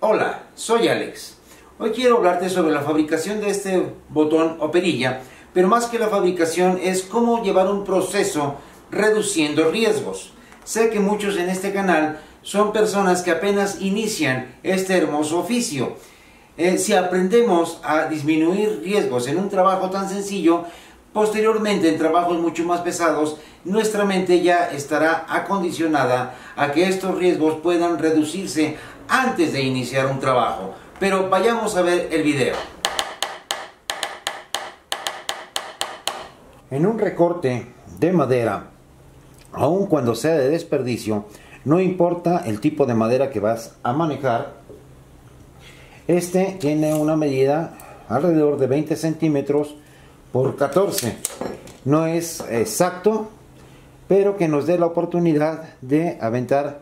Hola, soy Alex. Hoy quiero hablarte sobre la fabricación de este botón o perilla, pero más que la fabricación es cómo llevar un proceso reduciendo riesgos. Sé que muchos en este canal son personas que apenas inician este hermoso oficio. Si aprendemos a disminuir riesgos en un trabajo tan sencillo, posteriormente en trabajos mucho más pesados, nuestra mente ya estará acondicionada a que estos riesgos puedan reducirse antes de iniciar un trabajo. Pero vayamos a ver el video. En un recorte de madera, aun cuando sea de desperdicio, no importa el tipo de madera que vas a manejar, este tiene una medida alrededor de 20 centímetros por 14. No es exacto, pero que nos dé la oportunidad de aventar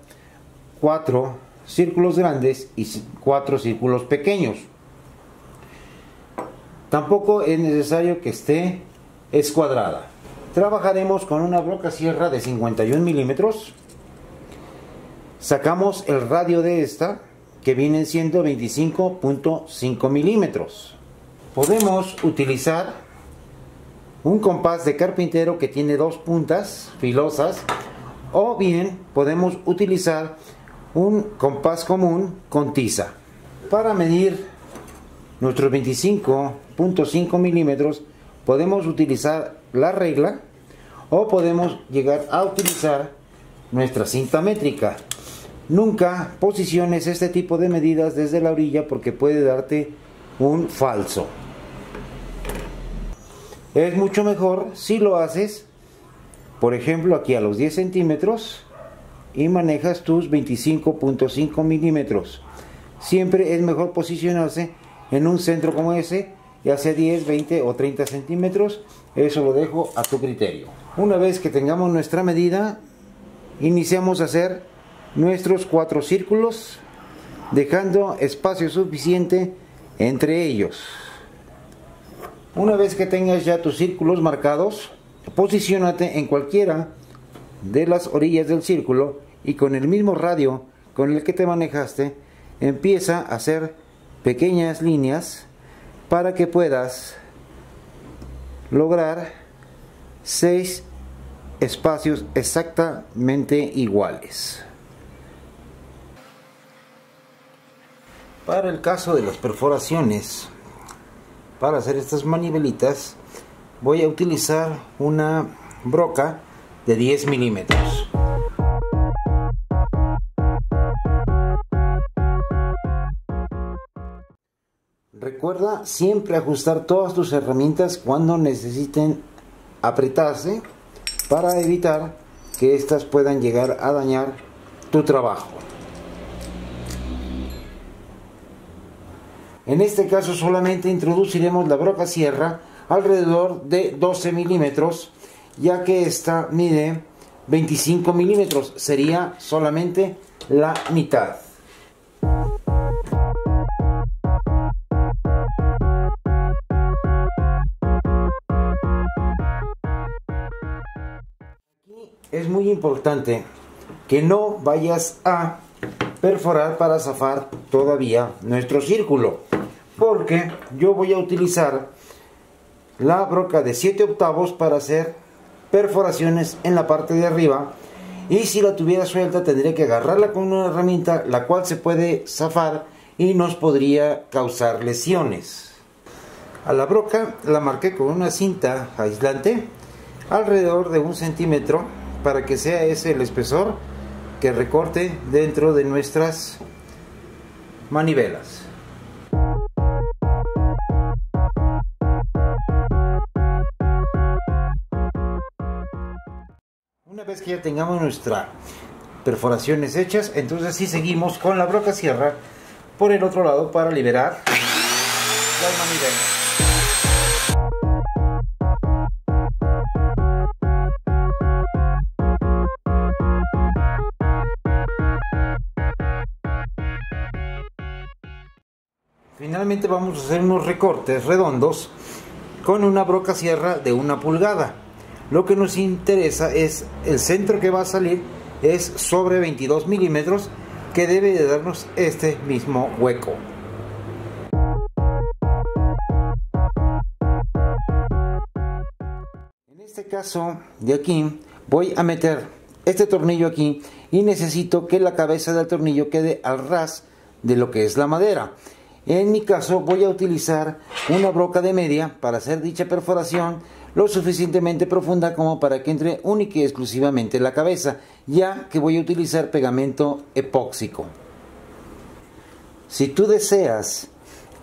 4 círculos grandes y 4 círculos pequeños. Tampoco es necesario que esté escuadrada. Trabajaremos con una brocasierra de 51 milímetros. Sacamos el radio de esta, que vienen siendo 25.5 milímetros. Podemos utilizar un compás de carpintero que tiene dos puntas filosas, o bien podemos utilizar un compás común con tiza. Para medir nuestros 25.5 milímetros podemos utilizar la regla, o podemos llegar a utilizar nuestra cinta métrica. Nunca posiciones este tipo de medidas desde la orilla porque puede darte un falso. Es mucho mejor si lo haces, por ejemplo, aquí a los 10 centímetros y manejas tus 25.5 milímetros. Siempre es mejor posicionarse en un centro como ese, ya sea 10, 20 o 30 centímetros. Eso lo dejo a tu criterio. Una vez que tengamos nuestra medida, iniciamos a hacer nuestros 4 círculos, dejando espacio suficiente entre ellos. Una vez que tengas ya tus círculos marcados, posiciónate en cualquiera de las orillas del círculo y con el mismo radio con el que te manejaste, empieza a hacer pequeñas líneas para que puedas lograr 6 espacios exactamente iguales. Para el caso de las perforaciones, para hacer estas manivelitas voy a utilizar una broca de 10 milímetros. Recuerda siempre ajustar todas tus herramientas cuando necesiten apretarse para evitar que estas puedan llegar a dañar tu trabajo. En este caso solamente introduciremos la brocasierra alrededor de 12 milímetros, ya que esta mide 25 milímetros, sería solamente la mitad. Aquí es muy importante que no vayas a perforar para zafar todavía nuestro círculo, porque yo voy a utilizar la broca de 7 octavos para hacer perforaciones en la parte de arriba, y si la tuviera suelta tendría que agarrarla con una herramienta, la cual se puede zafar y nos podría causar lesiones. A la broca la marqué con una cinta aislante alrededor de 1 centímetro para que sea ese el espesor que recorte dentro de nuestras manivelas. Una vez que ya tengamos nuestras perforaciones hechas, entonces sí seguimos con la brocasierra por el otro lado para liberar las manivelas. Finalmente vamos a hacer unos recortes redondos con una brocasierra de 1 pulgada. Lo que nos interesa es el centro que va a salir es sobre 22 milímetros, que debe de darnos este mismo hueco. En este caso de aquí voy a meter este tornillo aquí y necesito que la cabeza del tornillo quede al ras de lo que es la madera. En mi caso voy a utilizar una broca de media para hacer dicha perforación lo suficientemente profunda como para que entre única y exclusivamente la cabeza, ya que voy a utilizar pegamento epóxico. Si tú deseas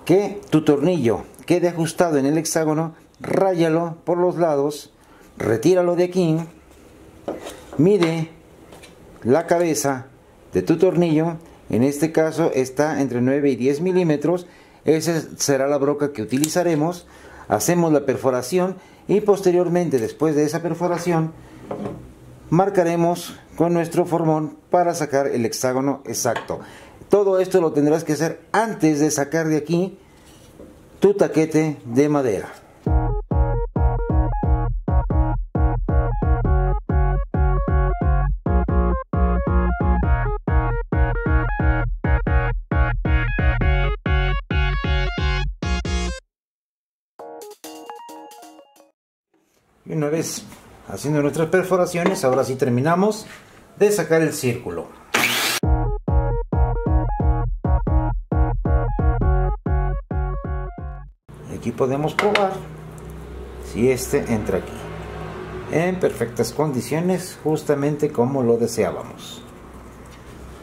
que tu tornillo quede ajustado en el hexágono, ráyalo por los lados, retíralo de aquí, mide la cabeza de tu tornillo, en este caso está entre 9 y 10 milímetros, esa será la broca que utilizaremos, hacemos la perforación y posteriormente, después de esa perforación, marcaremos con nuestro formón para sacar el hexágono exacto. Todo esto lo tendrás que hacer antes de sacar de aquí tu taquete de madera. Y una vez haciendo nuestras perforaciones, ahora sí terminamos de sacar el círculo. Aquí podemos probar si este entra aquí en perfectas condiciones, justamente como lo deseábamos.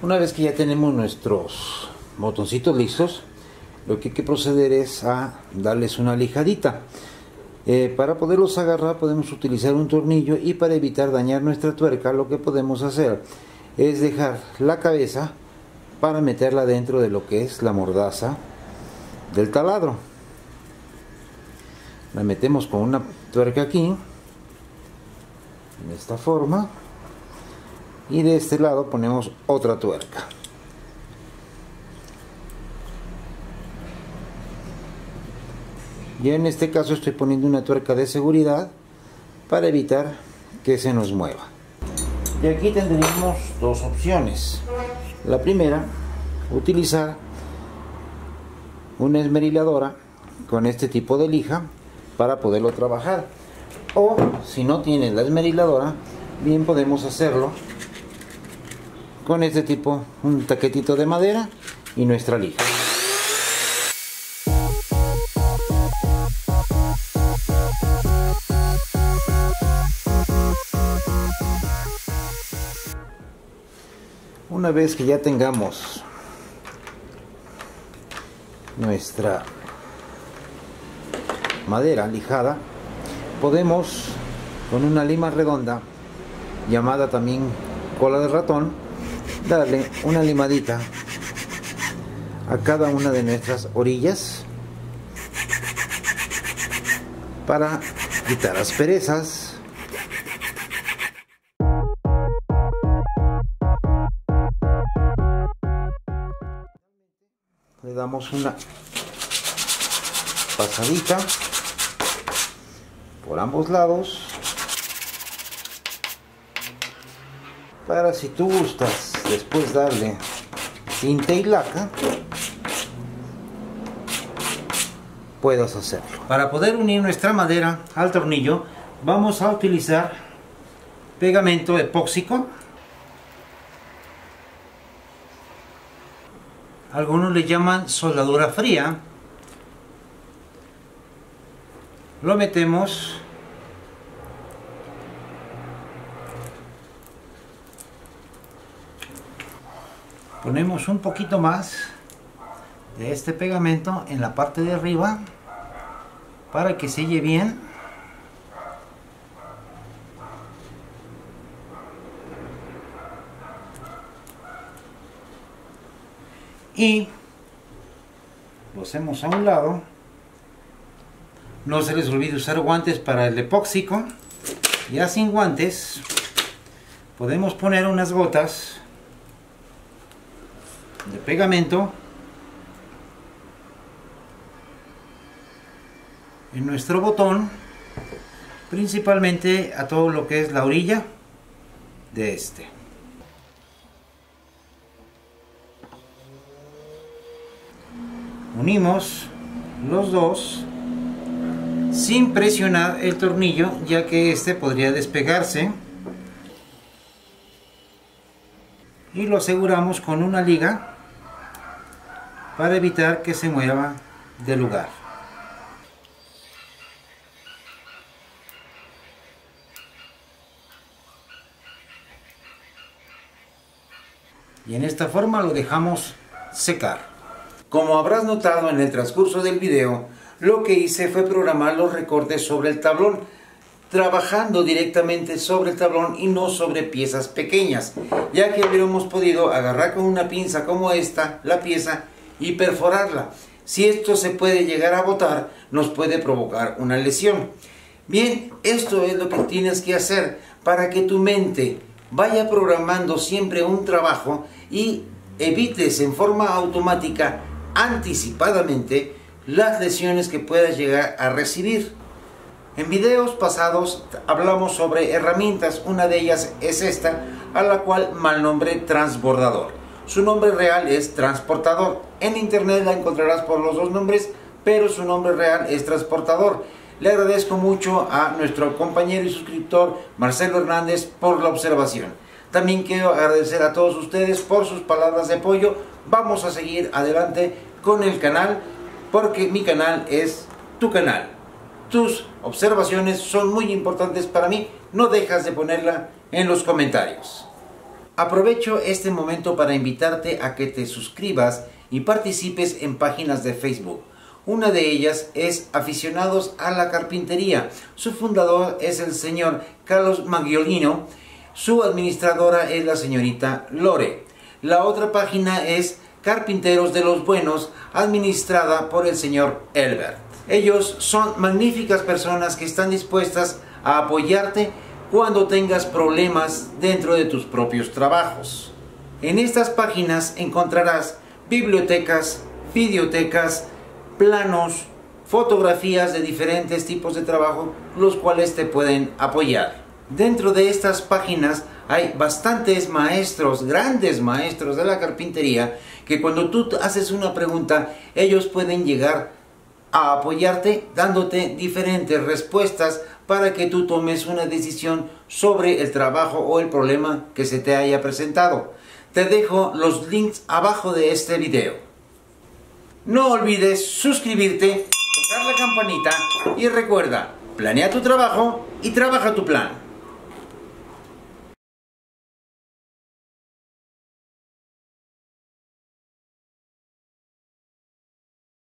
Una vez que ya tenemos nuestros botoncitos listos, lo que hay que proceder es a darles una lijadita. Para poderlos agarrar podemos utilizar un tornillo, y para evitar dañar nuestra tuerca lo que podemos hacer es dejar la cabeza para meterla dentro de lo que es la mordaza del taladro. La metemos con una tuerca aquí, de esta forma, y de este lado ponemos otra tuerca. Yo en este caso estoy poniendo una tuerca de seguridad para evitar que se nos mueva. Y aquí tendríamos dos opciones. La primera, utilizar una esmeriladora con este tipo de lija para poderlo trabajar. O si no tienes la esmeriladora, bien podemos hacerlo con este tipo, un taquetito de madera y nuestra lija. Una vez que ya tengamos nuestra madera lijada, podemos con una lima redonda, llamada también cola de ratón, darle una limadita a cada una de nuestras orillas para quitar asperezas. Le damos una pasadita por ambos lados. Para, si tú gustas, después darle cinta y laca, puedas hacerlo. Para poder unir nuestra madera al tornillo vamos a utilizar pegamento epóxico. Algunos le llaman soldadura fría. Lo metemos . Ponemos un poquito más de este pegamento en la parte de arriba para que selle bien. Y lo hacemos a un lado. No se les olvide usar guantes para el epóxico. Ya sin guantes podemos poner unas gotas de pegamento en nuestro botón, principalmente a todo lo que es la orilla de este. Unimos los dos sin presionar el tornillo, ya que este podría despegarse, y lo aseguramos con una liga para evitar que se mueva de lugar. Y en esta forma lo dejamos secar. Como habrás notado en el transcurso del video, lo que hice fue programar los recortes sobre el tablón, trabajando directamente sobre el tablón y no sobre piezas pequeñas, ya que hubiéramos podido agarrar con una pinza como esta la pieza y perforarla. Si esto se puede llegar a botar, nos puede provocar una lesión. Bien, esto es lo que tienes que hacer para que tu mente vaya programando siempre un trabajo y evites en forma automática, anticipadamente, las lesiones que puedas llegar a recibir. En videos pasados hablamos sobre herramientas, una de ellas es esta, a la cual malnombré transbordador. Su nombre real es transportador. En internet la encontrarás por los dos nombres, pero su nombre real es transportador. Le agradezco mucho a nuestro compañero y suscriptor Marcelo Hernández por la observación. También quiero agradecer a todos ustedes por sus palabras de apoyo. Vamos a seguir adelante con el canal, porque mi canal es tu canal. Tus observaciones son muy importantes para mí. No dejas de ponerla en los comentarios. Aprovecho este momento para invitarte a que te suscribas y participes en páginas de Facebook. Una de ellas es Aficionados a la Carpintería. Su fundador es el señor Carlos Maggiolino. Su administradora es la señorita Lore. La otra página es Carpinteros de los Buenos, administrada por el señor Elbert. Ellos son magníficas personas que están dispuestas a apoyarte cuando tengas problemas dentro de tus propios trabajos. En estas páginas encontrarás bibliotecas, videotecas, planos, fotografías de diferentes tipos de trabajo, los cuales te pueden apoyar. Dentro de estas páginas hay bastantes maestros, grandes maestros de la carpintería, que cuando tú haces una pregunta, ellos pueden llegar a apoyarte dándote diferentes respuestas para que tú tomes una decisión sobre el trabajo o el problema que se te haya presentado. Te dejo los links abajo de este video. No olvides suscribirte, tocar la campanita y recuerda, planea tu trabajo y trabaja tu plan.